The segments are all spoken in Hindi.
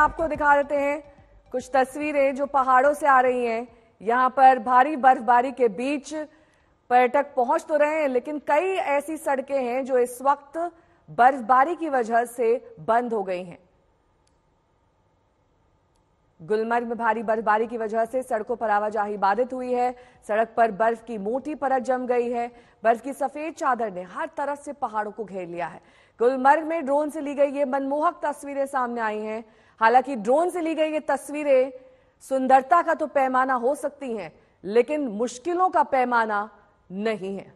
आपको दिखा देते हैं कुछ तस्वीरें जो पहाड़ों से आ रही हैं। यहाँ पर भारी बर्फबारी के बीच पर्यटक पहुंच तो रहे हैं, लेकिन कई ऐसी सड़कें हैं जो इस वक्त बर्फबारी की वजह से बंद हो गई हैं। गुलमर्ग में भारी बर्फबारी की वजह से सड़कों पर आवाजाही बाधित हुई है। सड़क पर बर्फ की मोटी परत जम गई है। बर्फ की सफेद चादर ने हर तरफ से पहाड़ों को घेर लिया है। गुलमर्ग में ड्रोन से ली गई ये मनमोहक तस्वीरें सामने आई हैं। हालांकि ड्रोन से ली गई ये तस्वीरें सुंदरता का तो पैमाना हो सकती हैं, लेकिन मुश्किलों का पैमाना नहीं है।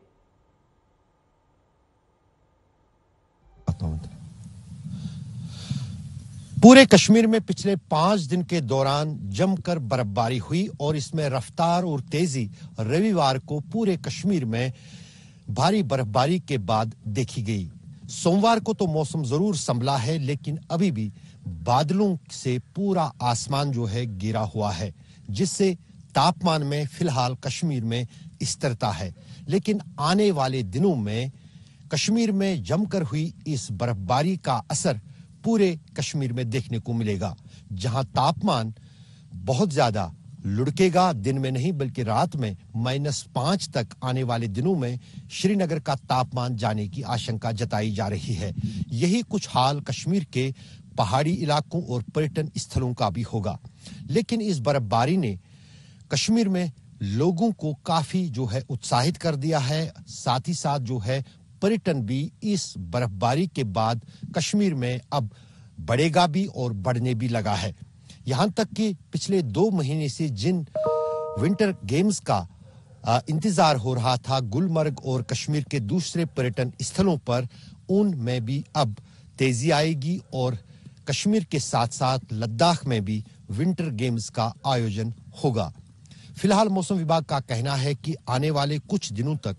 पूरे कश्मीर में पिछले 5 दिन के दौरान जमकर बर्फबारी हुई और इसमें रफ्तार और तेजी रविवार को पूरे कश्मीर में भारी बर्फबारी के बाद देखी गई। सोमवार को तो मौसम जरूर संभला है, लेकिन अभी भी बादलों से पूरा आसमान जो है घिरा हुआ है, जिससे तापमान में फिलहाल कश्मीर में स्थिरता है। लेकिन आने वाले दिनों में कश्मीर में जमकर हुई इस बर्फबारी का असर पूरे कश्मीर में देखने को मिलेगा, जहां तापमान बहुत ज्यादा लुढ़केगा। दिन में नहीं बल्कि रात में -5 तक आने वाले दिनों में श्रीनगर का तापमान जाने की आशंका जताई जा रही है। यही कुछ हाल कश्मीर के पहाड़ी इलाकों और पर्यटन स्थलों का भी होगा। लेकिन इस बर्फबारी ने कश्मीर में लोगों को काफी जो है उत्साहित कर दिया है। साथ ही साथ जो है पर्यटन भी इस बर्फबारी के बाद कश्मीर में अब बढ़ेगा भी और बढ़ने भी लगा है। यहाँ तक कि पिछले 2 महीने से जिन विंटर गेम्स का इंतजार हो रहा था गुलमर्ग और कश्मीर के दूसरे पर्यटन स्थलों पर, उनमें भी अब तेजी आएगी और कश्मीर के साथ साथ लद्दाख में भी विंटर गेम्स का आयोजन होगा। फिलहाल मौसम विभाग का कहना है कि आने वाले कुछ दिनों तक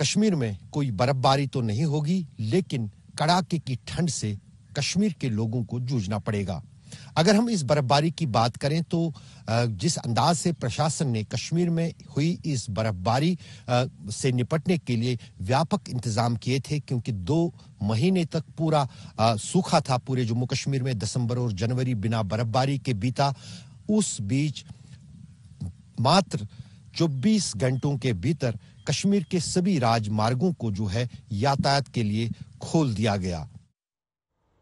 कश्मीर में कोई बर्फबारी तो नहीं होगी, लेकिन कड़ाके की ठंड से कश्मीर के लोगों को जूझना पड़ेगा। अगर हम इस बर्फबारी की बात करें तो जिस अंदाज से प्रशासन ने कश्मीर में हुई इस बर्फबारी से निपटने के लिए व्यापक इंतजाम किए थे, क्योंकि 2 महीने तक पूरा सूखा था पूरे जम्मू कश्मीर में। दिसंबर और जनवरी बिना बर्फबारी के बीता। उस बीच मात्र 24 घंटों के भीतर कश्मीर के सभी राजमार्गों को जो है यातायात के लिए खोल दिया गया।